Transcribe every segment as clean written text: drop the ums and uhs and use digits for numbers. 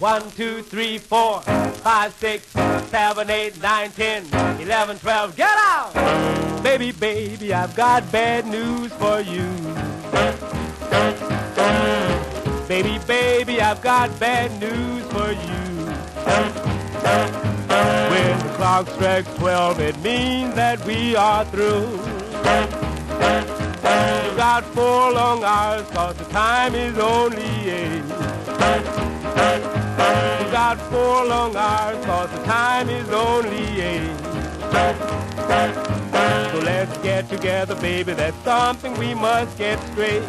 1, 2, 3, 4, 5, 6, 7, 8, 9, 10, 11, 12, get out! Baby, baby, I've got bad news for you. Baby, baby, I've got bad news for you. When the clock strikes 12, it means that we are through. We've got 4 long hours, cause the time is only 8. We've got 4 long hours, cause the time is only 8. So let's get together, baby, that's something we must get straight.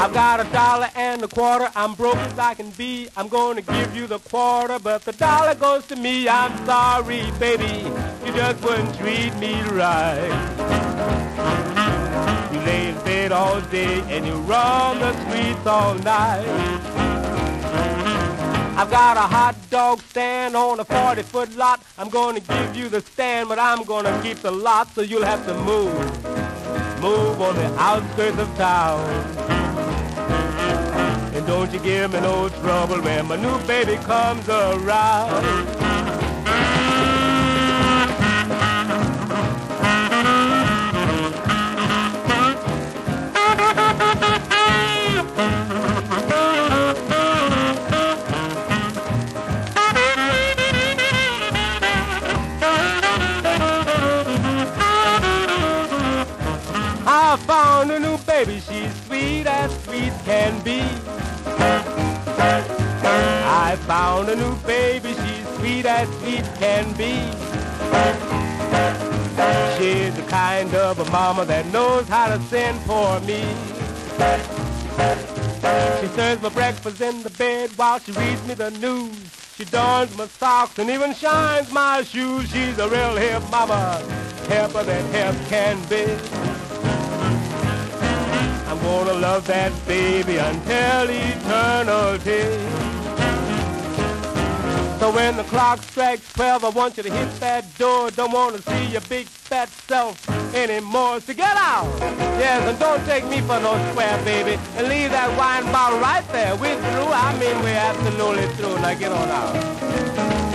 I've got $1.25, I'm broke as I can be. I'm gonna give you the quarter, but the dollar goes to me. I'm sorry, baby, you just wouldn't treat me right. You lay in bed all day and you run the streets all night. I've got a hot dog stand on a 40-foot lot. I'm gonna give you the stand, but I'm gonna keep the lot, so you'll have to move on the outskirts of town. And don't you give me no trouble when my new baby comes around. I found a new baby, she's sweet as sweet can be. I found a new baby, she's sweet as sweet can be. She's the kind of a mama that knows how to send for me. She serves my breakfast in the bed while she reads me the news. She darns my socks and even shines my shoes. She's a real hip mama, hipper than hip can be. I'm gonna love that baby until eternity. So when the clock strikes 12, I want you to hit that door. Don't wanna see your big fat self anymore. So get out! Yes, and don't take me for no square, baby. And leave that wine bottle right there. We're through. I mean, we're absolutely through. Now get on out.